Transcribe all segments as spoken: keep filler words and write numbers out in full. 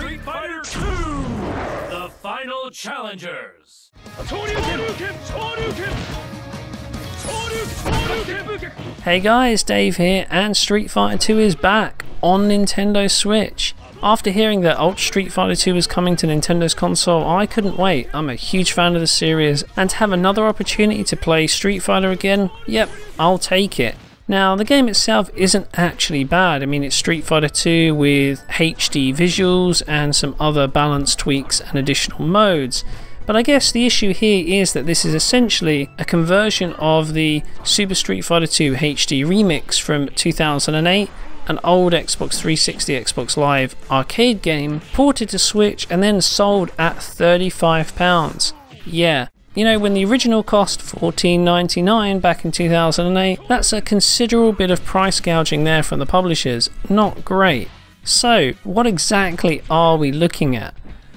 Street Fighter two, the final challengers. Hey guys, Dave here, and Street Fighter two is back on Nintendo Switch. After hearing that Ultra Street Fighter two was coming to Nintendo's console, I couldn't wait. I'm a huge fan of the series, and to have another opportunity to play Street Fighter again, yep, I'll take it. Now, the game itself isn't actually bad. I mean, it's Street Fighter two with H D visuals and some other balance tweaks and additional modes. But I guess the issue here is that this is essentially a conversion of the Super Street Fighter two H D Remix from two thousand eight, an old Xbox three sixty, Xbox Live arcade game, ported to Switch and then sold at thirty-five pounds. Yeah. You know, when the original cost fourteen ninety-nine back in two thousand eight, that's a considerable bit of price gouging there from the publishers. Not great. So, what exactly are we looking at?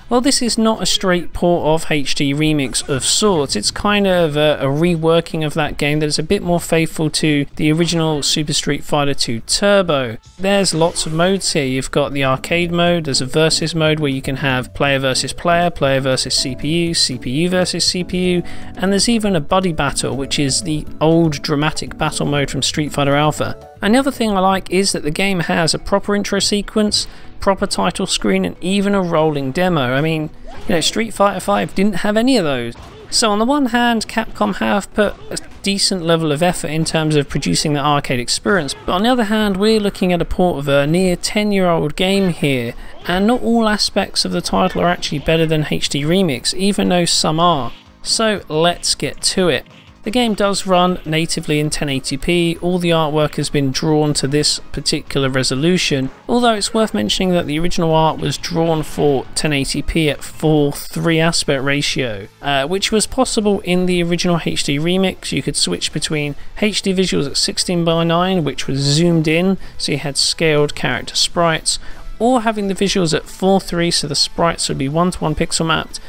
Well, this is not a straight port of H D Remix of sorts. It's kind of a, a reworking of that game that is a bit more faithful to the original Super Street Fighter two Turbo. There's lots of modes here. You've got the arcade mode, there's a versus mode where you can have player versus player, player versus C P U, C P U versus C P U, and there's even a buddy battle, which is the old dramatic battle mode from Street Fighter Alpha. Another thing I like is that the game has a proper intro sequence, proper title screen, and even a rolling demo. I mean, you know, Street Fighter V didn't have any of those. So on the one hand, Capcom have put a decent level of effort in terms of producing the arcade experience, but on the other hand, we're looking at a port of a near ten year old game here, and not all aspects of the title are actually better than H D Remix, even though some are. So let's get to it. The game does run natively in ten eighty p, all the artwork has been drawn to this particular resolution, although it's worth mentioning that the original art was drawn for ten eighty p at four three aspect ratio, uh, which was possible in the original H D Remix. You could switch between H D visuals at sixteen by nine, which was zoomed in, so you had scaled character sprites, or having the visuals at four three, so the sprites would be one to one pixel mapped,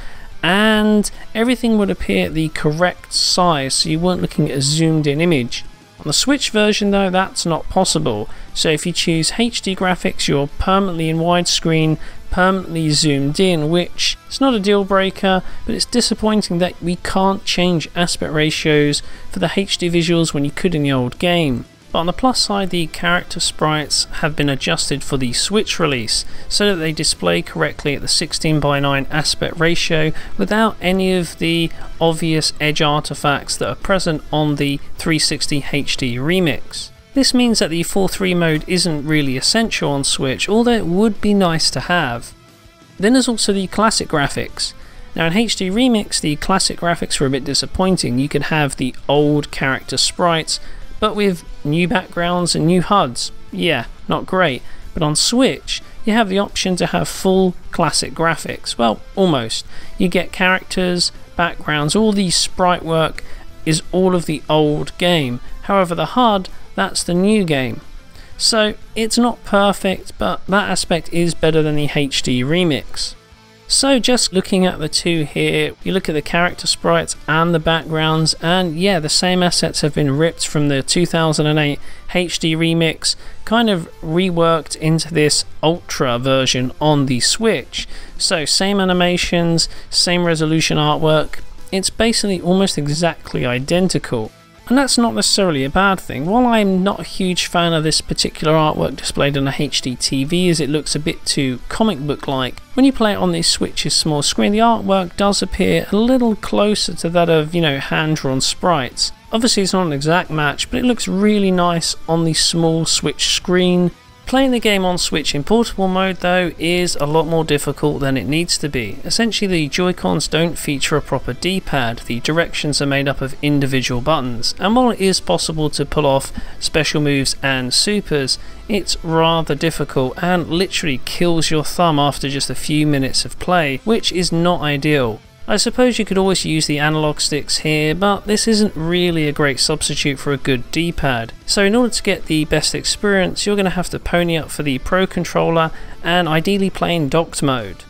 and everything would appear the correct size, so you weren't looking at a zoomed in image. On the Switch version though, that's not possible, so if you choose H D graphics, you're permanently in widescreen, permanently zoomed in, which is not a deal breaker, but it's disappointing that we can't change aspect ratios for the H D visuals when you could in the old game. But on the plus side, the character sprites have been adjusted for the Switch release so that they display correctly at the sixteen by nine aspect ratio without any of the obvious edge artifacts that are present on the three sixty H D Remix. This means that the four three mode isn't really essential on Switch, although it would be nice to have. Then there's also the classic graphics. Now in H D Remix, the classic graphics were a bit disappointing. You could have the old character sprites, but with new backgrounds and new H U Ds. Yeah, not great. But on Switch, you have the option to have full classic graphics. Well, almost. You get characters, backgrounds, all the sprite work is all of the old game. However, the H U D, that's the new game. So it's not perfect, but that aspect is better than the H D Remix. So just looking at the two here, you look at the character sprites and the backgrounds, and yeah, the same assets have been ripped from the two thousand eight H D Remix, kind of reworked into this Ultra version on the Switch. So same animations, same resolution artwork, it's basically almost exactly identical. And that's not necessarily a bad thing. While I'm not a huge fan of this particular artwork displayed on a H D T V, as it looks a bit too comic book like, when you play it on the Switch's small screen, the artwork does appear a little closer to that of, you know, hand-drawn sprites. Obviously it's not an exact match, but it looks really nice on the small Switch screen. Playing the game on Switch in portable mode though is a lot more difficult than it needs to be. Essentially the Joy-Cons don't feature a proper D-pad, the directions are made up of individual buttons, and while it is possible to pull off special moves and supers, it's rather difficult and literally kills your thumb after just a few minutes of play, which is not ideal. I suppose you could always use the analog sticks here, but this isn't really a great substitute for a good D-pad. So in order to get the best experience, you're going to have to pony up for the Pro Controller and ideally play in docked mode.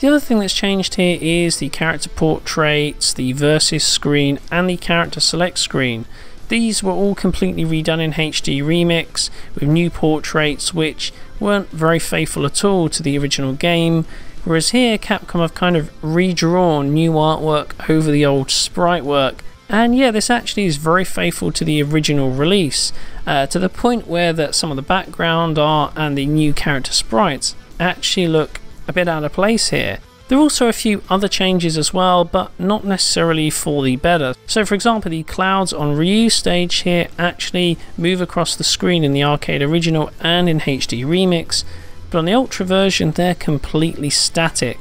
The other thing that's changed here is the character portraits, the versus screen, and the character select screen. These were all completely redone in H D Remix, with new portraits which weren't very faithful at all to the original game, whereas here Capcom have kind of redrawn new artwork over the old sprite work. And yeah, this actually is very faithful to the original release, uh, to the point where that some of the background art and the new character sprites actually look a bit out of place here. There are also a few other changes as well, but not necessarily for the better. So for example, the clouds on Ryu's stage here actually move across the screen in the arcade original and in H D Remix, but on the Ultra version they're completely static.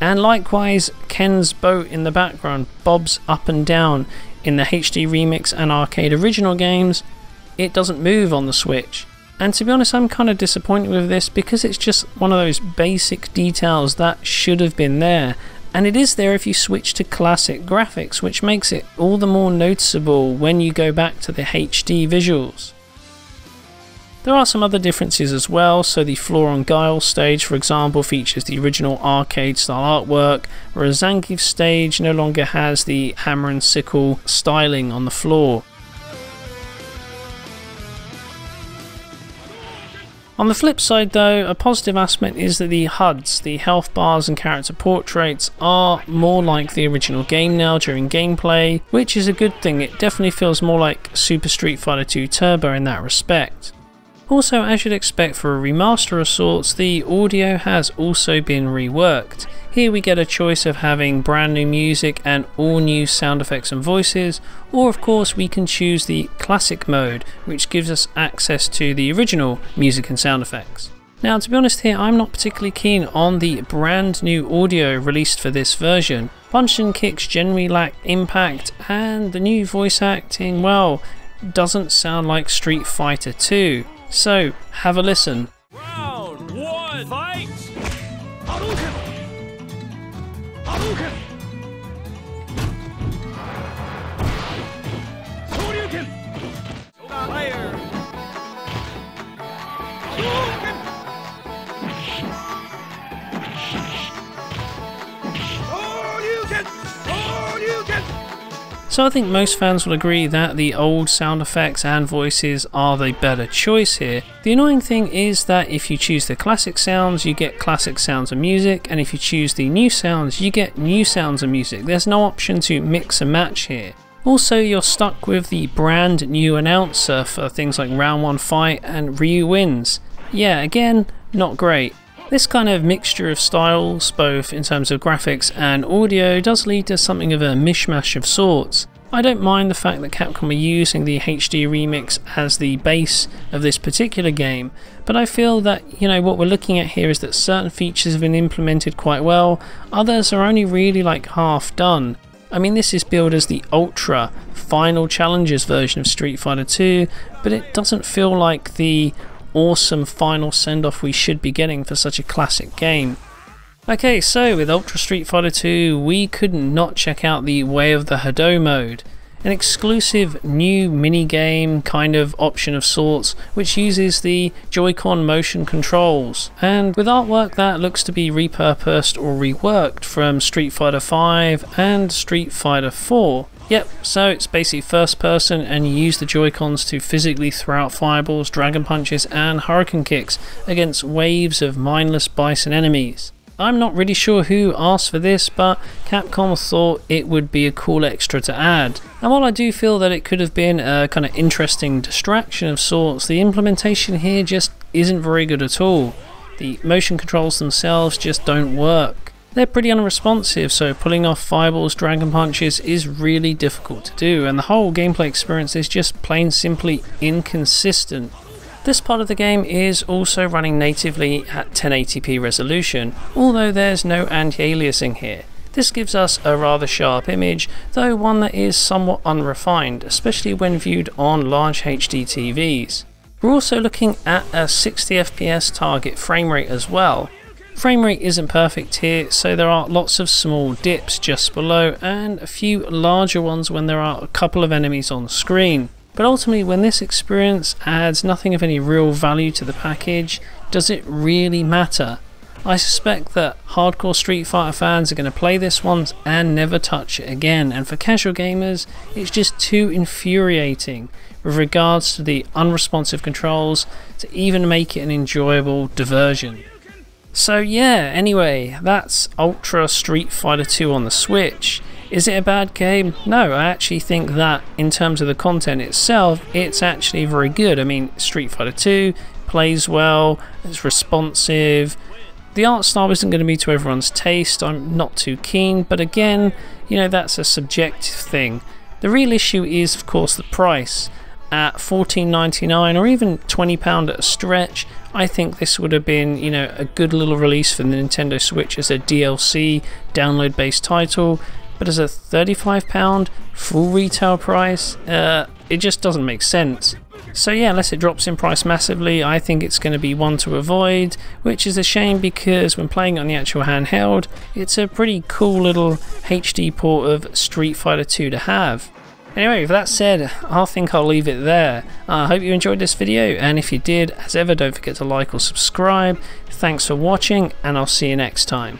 And likewise, Ken's boat in the background bobs up and down in the H D Remix and arcade original games. It doesn't move on the Switch, and to be honest I'm kind of disappointed with this because it's just one of those basic details that should have been there, and it is there if you switch to classic graphics, which makes it all the more noticeable when you go back to the H D visuals. There are some other differences as well, so the Floor on Guile stage for example features the original arcade style artwork, whereas Zangief's stage no longer has the hammer and sickle styling on the floor. On the flip side though, a positive aspect is that the H U Ds, the health bars and character portraits, are more like the original game now during gameplay, which is a good thing. It definitely feels more like Super Street Fighter two Turbo in that respect. Also, as you'd expect for a remaster of sorts, the audio has also been reworked. Here we get a choice of having brand new music and all new sound effects and voices, or of course we can choose the classic mode, which gives us access to the original music and sound effects. Now to be honest here, I'm not particularly keen on the brand new audio released for this version. Punch and kicks generally lack impact, and the new voice acting, well, doesn't sound like Street Fighter two. So, have a listen. Round one, fight! Hadouken! Hadouken! Shoryuken! Fire! Hadouken! Shoryuken! Shoryuken! So I think most fans will agree that the old sound effects and voices are the better choice here. The annoying thing is that if you choose the classic sounds, you get classic sounds and music, and if you choose the new sounds, you get new sounds and music. There's no option to mix and match here. Also, you're stuck with the brand new announcer for things like round one fight and Ryu wins. Yeah, again, not great. This kind of mixture of styles, both in terms of graphics and audio, does lead to something of a mishmash of sorts. I don't mind the fact that Capcom are using the H D Remix as the base of this particular game, but I feel that, you know, what we're looking at here is that certain features have been implemented quite well, others are only really like half done. I mean, this is billed as the Ultra Final Challenges version of Street Fighter two, but it doesn't feel like the awesome final send-off we should be getting for such a classic game. Okay, so with Ultra Street Fighter two, we could not check out the Way of the Hado mode, an exclusive new mini-game kind of option of sorts, which uses the Joy-Con motion controls, and with artwork that looks to be repurposed or reworked from Street Fighter V and Street Fighter four. Yep, so it's basically first person and you use the Joy-Cons to physically throw out fireballs, dragon punches and hurricane kicks against waves of mindless bison enemies. I'm not really sure who asked for this, but Capcom thought it would be a cool extra to add. And while I do feel that it could have been a kind of interesting distraction of sorts, the implementation here just isn't very good at all. The motion controls themselves just don't work. They're pretty unresponsive, so pulling off fireballs, dragon punches is really difficult to do, and the whole gameplay experience is just plain simply inconsistent. This part of the game is also running natively at ten eighty p resolution, although there's no anti-aliasing here. This gives us a rather sharp image, though one that is somewhat unrefined, especially when viewed on large H D T Vs. We're also looking at a sixty F P S target frame rate as well. Frame rate isn't perfect here, so there are lots of small dips just below and a few larger ones when there are a couple of enemies on screen. But ultimately, when this experience adds nothing of any real value to the package, does it really matter? I suspect that hardcore Street Fighter fans are going to play this once and never touch it again, and for casual gamers it's just too infuriating with regards to the unresponsive controls to even make it an enjoyable diversion. So yeah, anyway, that's Ultra Street Fighter two on the Switch. Is it a bad game? No, I actually think that in terms of the content itself, it's actually very good. I mean, Street Fighter two plays well, it's responsive. The art style isn't going to be to everyone's taste, I'm not too keen, but again, you know, that's a subjective thing. The real issue is, of course, the price. At fourteen ninety-nine or even twenty pounds at a stretch, I think this would have been, you know, a good little release for the Nintendo Switch as a D L C download-based title. But as a thirty-five pound full retail price, uh, it just doesn't make sense. So yeah, unless it drops in price massively, I think it's going to be one to avoid, which is a shame because when playing on the actual handheld, it's a pretty cool little H D port of Street Fighter two to have. Anyway, with that said, I think I'll leave it there. I uh, hope you enjoyed this video, and if you did, as ever, don't forget to like or subscribe. Thanks for watching, and I'll see you next time.